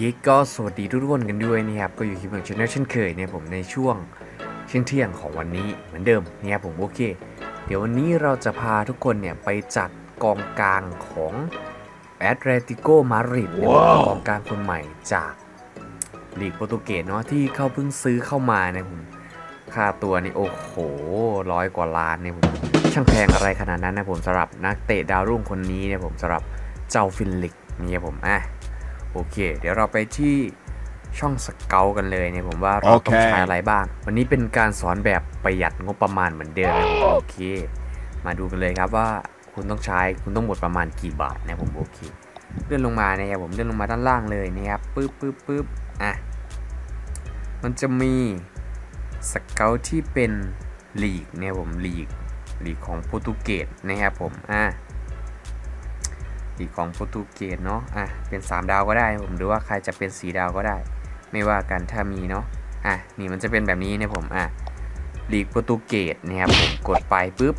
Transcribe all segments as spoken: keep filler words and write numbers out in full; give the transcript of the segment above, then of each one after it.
ยิกก็สวัสดีทุกคนกันด้วยนะครับก็อยู่คลิปของ Channel เช่นเคยเนี่ยผมในช่วงเช้าเที่ยงของวันนี้เหมือนเดิมเนี่ยผมโอเคเดี๋ยววันนี้เราจะพาทุกคนเนี่ยไปจัดกองกลางของแอตเลติโกมาดริดกองกลางคนใหม่จากลีกโปรตุเกสเนาะที่เขาเพิ่งซื้อเข้ามาเนี่ยผมค่าตัวนี่โอ้โหร้อยกว่าล้านเนี่ยผมช่างแพงอะไรขนาดนั้นนะผมสำหรับนักเตะดาวรุ่งคนนี้เนี่ยผมสำหรับเจ้าฟินลิกเนี่ยผมอ่ะโอเคเดี๋ยวเราไปที่ช่องสเกลกันเลยเนี่ยผมว่าเรา okay. ต้องใช้อะไรบ้างวันนี้เป็นการสอนแบบประหยัดงบประมาณเหมือนเดิม oh. โอเคมาดูกันเลยครับว่าคุณต้องใช้คุณต้องหมดประมาณกี่บาทนะผมโอเคเลื่อนลงมาเนี่ยผมเลื่อนลงมาด้านล่างเลยนะครับปึ๊บปึ๊บปึ๊บอ่ะมันจะมีสเกลที่เป็นลีกเนี่ยผมลีกลีกของโปรตุเกสนะครับผมอ่ะลีกของโปรตุเกสเนาะอ่ะเป็นสามดาวก็ได้ผมหรือว่าใครจะเป็นสี่ดาวก็ได้ไม่ว่ากันถ้ามีเนาะอ่ะนี่มันจะเป็นแบบนี้นะผมอ่ะลีกโปรตุเกสนะครับผมกดไปปุ๊บ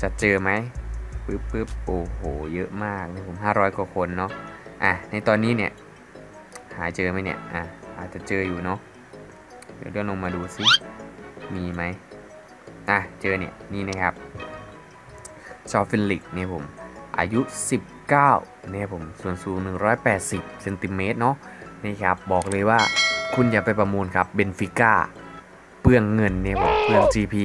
จะเจอไหมปุ๊บปุ๊บโอ้โหเยอะมากนะผมห้าร้อยกว่าคนเนาะอ่ะในตอนนี้เนี่ยหาเจอไหมเนี่ยอ่ะอาจจะเจออยู่เนาะเดี๋ยวเลื่อนลงมาดูซิมีไหมอ่ะเจอเนี่ยนี่นะครับชอฟฟินลิกเนี่ยผมอายุสิบเก้าเนี่ยผมส่วนสูงหนึ่งร้อยแปดสิบเซนติเมตรเนาะนี่ครับบอกเลยว่าคุณอย่าไปประมูลครับเบนฟิก้าเปลืองเงินเนี่ยผมเปลือง จี พี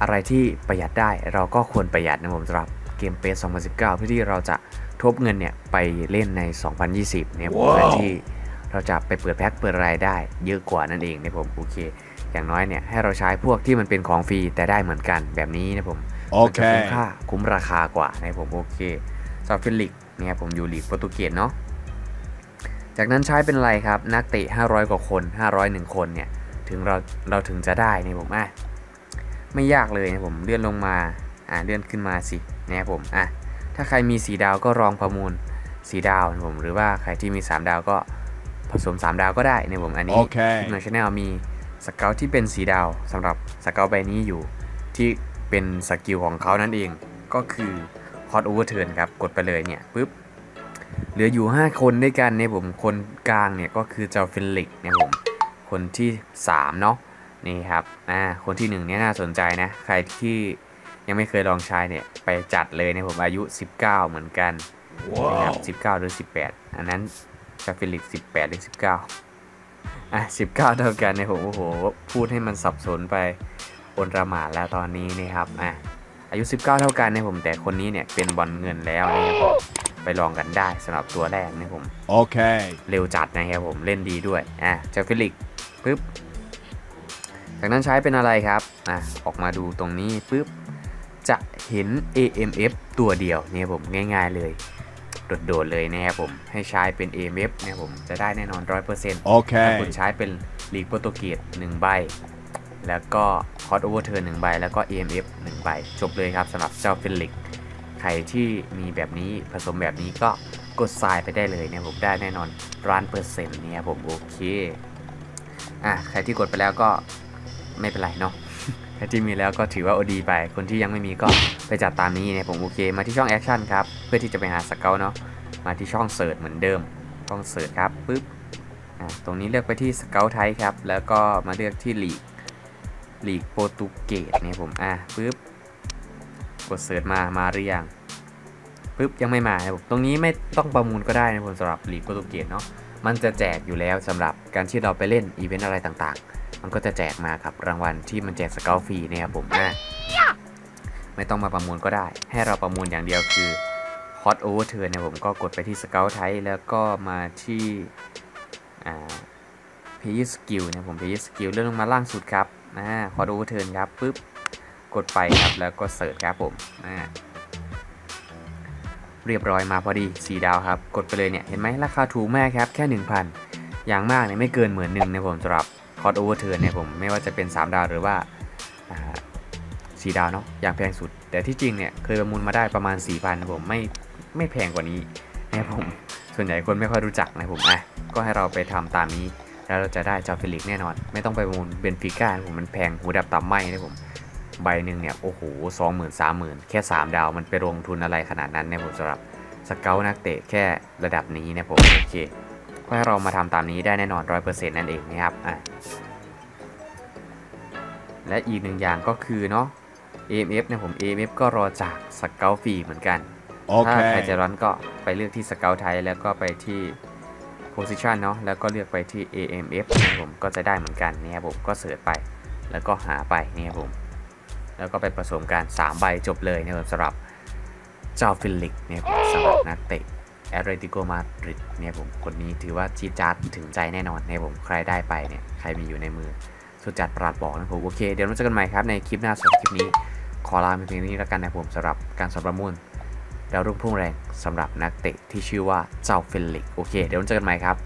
อะไรที่ประหยัดได้เราก็ควรประหยัดนะผมสำหรับเกมเพสสองพันสิบเก้าเพื่อที่เราจะทบเงินเนี่ยไปเล่นในสองพันยี่สิบเนี่ย wow. เพื่อที่เราจะไปเปิดแพ็คเปิดรายได้เยอะกว่านั่นเองเนี่ยผมโอเคอย่างน้อยเนี่ยให้เราใช้พวกที่มันเป็นของฟรีแต่ได้เหมือนกันแบบนี้นะผมมันจะคุ้มค่าคุ้มราคากว่านะผมโอเคซอฟฟิลิกเนี่ยผมอยู่ลีกโปรตุเกสเนาะจากนั้นใช้เป็นไรครับนักเตะห้าร้อยกว่าคนห้าร้อยเอ็ดคนเนี่ยถึงเราเราถึงจะได้เนี่ยผมอ่ะไม่ยากเลยนะผมเลื่อนลงมาอ่ะเลื่อนขึ้นมาสิเนี่ยผมอ่ะถ้าใครมีสี่ดาวก็รองประมูลสี่ดาวนะผมหรือว่าใครที่มีสามดาวก็ผสมสามดาวก็ได้เนี่ยผมอันนี้ในช่องมีสเกลที่เป็นสีดาวสำหรับสเกลใบนี้อยู่ที่เป็นสกิลของเขานั่นเองก็คือฮอตโอเวอร์เทิร์นครับกดไปเลยเนี่ยปึ๊บเหลืออยู่ห้าคนด้วยกันในผมคนกลางเนี่ยก็คือเจ้าฟินลิกเนี่ยผมคนที่สามเนาะนี่ครับอ่าคนที่หนึ่งเนี่ยน่าสนใจนะใครที่ยังไม่เคยลองใช้เนี่ยไปจัดเลยในผมอายุสิบเก้าเหมือนกันนะครับสิบเก้าหรือสิบแปดอันนั้นเจ้าฟินลิกสิบแปดหรือสิบเก้าอ่ะสิบเก้าเท่ากันเนี่ยผมโอ้โหพูดให้มันสับสนไปบนระหมาดแล้วตอนนี้นะครับอ่ะอายุสิบเก้าเท่ากันเนี่ยผมแต่คนนี้เนี่ยเป็นบอลเงินแล้วนะครับไปลองกันได้สำหรับตัวแรกเนี่ยผมโอเคเร็วจัดนะครับผมเล่นดีด้วยอ่ะเจ้าฟิลิกปึ๊บจากนั้นใช้เป็นอะไรครับอ่ะออกมาดูตรงนี้ปึ๊บจะเห็น เอ เอ็ม เอฟ ตัวเดียวเนี่ยผมง่ายๆเลยโดดๆเลยนะครับผมให้ใช้เป็น เอ เอ็ม เอฟ เนี่ยผมจะได้แน่นอน ร้อยเปอร์เซ็นต์ โอเคถ้าคุณใช้เป็นลีกโปรตุเกสหนึ่งใบแล้วก็ฮอตโอเวอร์เทิร์นหนึ่งใบแล้วก็ เอ เอ็ม เอฟ หนึ่งใบจบเลยครับสำหรับเจ้าฟินลิกใครที่มีแบบนี้ผสมแบบนี้ก็กดทรายไปได้เลยเนี่ยผมได้แน่นอน ร้อยเปอร์เซ็นต์ เนี่ยผมโอเคอ่ะใครที่กดไปแล้วก็ไม่เป็นไรเนาะใครที่มีแล้วก็ถือว่าโอดีไปคนที่ยังไม่มีก็ไปจัดตามนี้เนี่ยผมโอเคมาที่ช่องแอคชั่นครับเพื่อที่จะไปหาสเกลเนาะมาที่ช่องเสิร์ชเหมือนเดิมช่องเสิร์ชครับปึ๊บตรงนี้เลือกไปที่สเกลไทป์ครับแล้วก็มาเลือกที่ลีกลีกโปรตุเกสเนี่ยผมอ่ะปึ๊บกดเสิร์ชมามาหรือยังปึ๊บยังไม่มาครับผมตรงนี้ไม่ต้องประมูลก็ได้นะผมสำหรับลีกโปรตุเกสเนาะมันจะแจกอยู่แล้วสำหรับการที่เราไปเล่นอีเวนต์อะไรต่างๆมันก็จะแจกมาครับรางวัลที่มันแจกสเกลฟรีเนี่ยครับผมอ่ะไม่ต้องมาประมูลก็ได้ให้เราประมูลอย่างเดียวคือฮอตโอเวอร์เทิร์นเนี่ยผมก็กดไปที่สเกลไทป์แล้วก็มาที่อ่าเพย์สกิลเนี่ยผมเพย์สกิลเลื่อนลงมาล่างสุดครับอ่าฮอตโอเวอร์เทิร์นครับปึ๊บกดไปครับแล้วก็เสิร์ชครับผมอ่าเรียบร้อยมาพอดีสี่ดาวครับกดไปเลยเนี่ยเห็นไหมราคาถูกมากครับแค่ หนึ่งพัน อย่างมากเนี่ยไม่เกินหมื่นหนึ่งเนี่ยผมสำหรับฮอตโอเวอร์เทิร์นเนี่ยผมไม่ว่าจะเป็นสามดาวหรือว่าอ่าสี่ดาวเนาะอย่างแพงสุดแต่ที่จริงเนี่ยเคยประมูลมาได้ประมาณ สี่พัน นะผมไม่ไม่แพงกว่านี้นะผมส่วนใหญ่คนไม่ค่อยรู้จักนะผมอ่ะก็ให้เราไปทำตามนี้แล้วเราจะได้เจ้าฟิลิปแน่นอนไม่ต้องไปประมูลเบนฟิก้าผมมันแพงหูดับต่ำไหมนะผมใบหนึ่งเนี่ยโอ้โหสองหมื่นสามหมื่นแค่สามดาวมันไปลงทุนอะไรขนาดนั้นนะผมสำหรับสเกลนักเตะแค่ระดับนี้นะผมโอเค พื่อให้เรามาทำตามนี้ได้แน่นอน ร้อยเปอร์เซ็นต์ นั่นเองนะครับอ่ะและอีกหนึ่งอย่างก็คือเนาะ เอ เอ็ม เอฟ นะผม เอ เอ็ม เอฟ ก็รอจากสเกลฟรีเหมือนกัน okay. ถ้าใครจะรันก็ไปเลือกที่สเกลไทยแล้วก็ไปที่ position เนาะแล้วก็เลือกไปที่ เอ เอ็ม เอฟ นะผมก็จะได้เหมือนกันนะครับผมก็เสิร์ชไปแล้วก็หาไปนะครับผมแล้วก็ไปผสมกันสามใบจบเลยนะครับสำหรับเจ้าฟิลิกเนี่ยสำหรับนักเตะแอตเลติโกมาดริดเนี่ยผมคนนี้ถือว่าจี๊ดจ๊าดถึงใจแน่นอนเนี่ยผมใครได้ไปเนี่ยใครมีอยู่ในมือสุดจัดประหลาดบอกนะผมโอเคเดี๋ยวเราเจอกันใหม่ครับในคลิปหน้าสำหรับคลิปนี้ขอลาไปเพียงนี้แล้วกันนะผมสำหรับการสำหรับประมูลดาวรุ่งพุ่งแรงสำหรับนักเตะที่ชื่อว่าเจ้าฟิลิกโอเคเดี๋ยวเราเจอกันใหม่ครับ